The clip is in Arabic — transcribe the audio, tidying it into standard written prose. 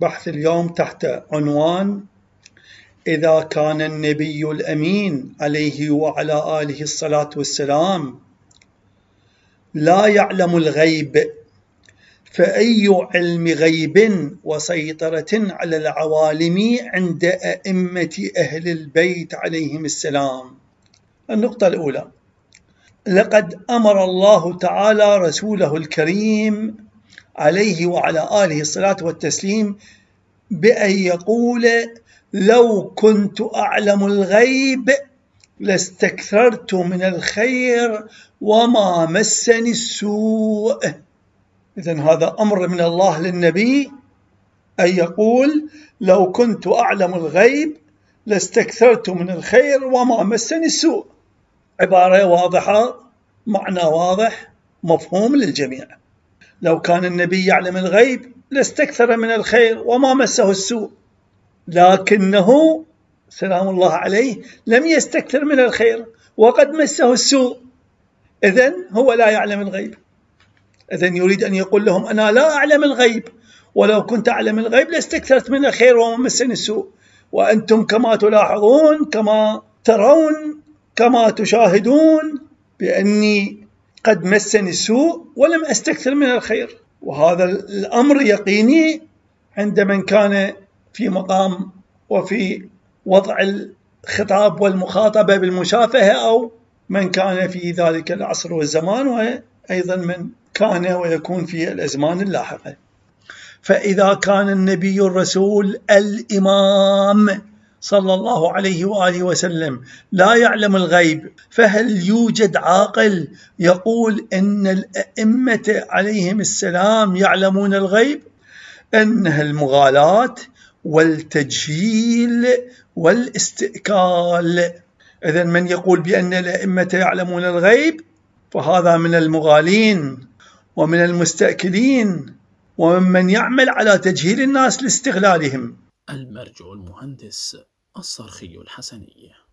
بحث اليوم تحت عنوان إذا كان النبي الأمين عليه وعلى آله الصلاة والسلام لا يعلم الغيب، فأي علم غيب وسيطرة على العوالم عند أئمة أهل البيت عليهم السلام. النقطة الأولى، لقد أمر الله تعالى رسوله الكريم عليه وعلى آله الصلاة والتسليم بأن يقول لو كنت أعلم الغيب لاستكثرت من الخير وما مسني السوء. إذن هذا أمر من الله للنبي أن يقول لو كنت أعلم الغيب لاستكثرت من الخير وما مسني السوء. عبارة واضحة، معنى واضح، مفهوم للجميع. لو كان النبي يعلم الغيب لاستكثر من الخير وما مسه السوء، لكنه سلام الله عليه لم يستكثر من الخير وقد مسه السوء، إذن هو لا يعلم الغيب. إذن يريد أن يقول لهم أنا لا أعلم الغيب، ولو كنت أعلم الغيب لاستكثرت من الخير وما مسني السوء، وأنتم كما تلاحظون كما ترون كما تشاهدون بأني قد مسني السوء ولم أستكثر من الخير. وهذا الأمر يقيني عند من كان في مقام وفي وضع الخطاب والمخاطبة بالمشافهة، أو من كان في ذلك العصر والزمان، وأيضا من كان ويكون في الأزمان اللاحقة. فإذا كان النبي الرسول الإمام صلى الله عليه وآله وسلم لا يعلم الغيب، فهل يوجد عاقل يقول إن الأئمة عليهم السلام يعلمون الغيب؟ إنها المغالاة والتجهيل والاستئكال. إذن من يقول بأن الأئمة يعلمون الغيب فهذا من المغالين ومن المستأكلين وممن يعمل على تجهيل الناس لاستغلالهم. المرجع المهندس الصرخي الحسني.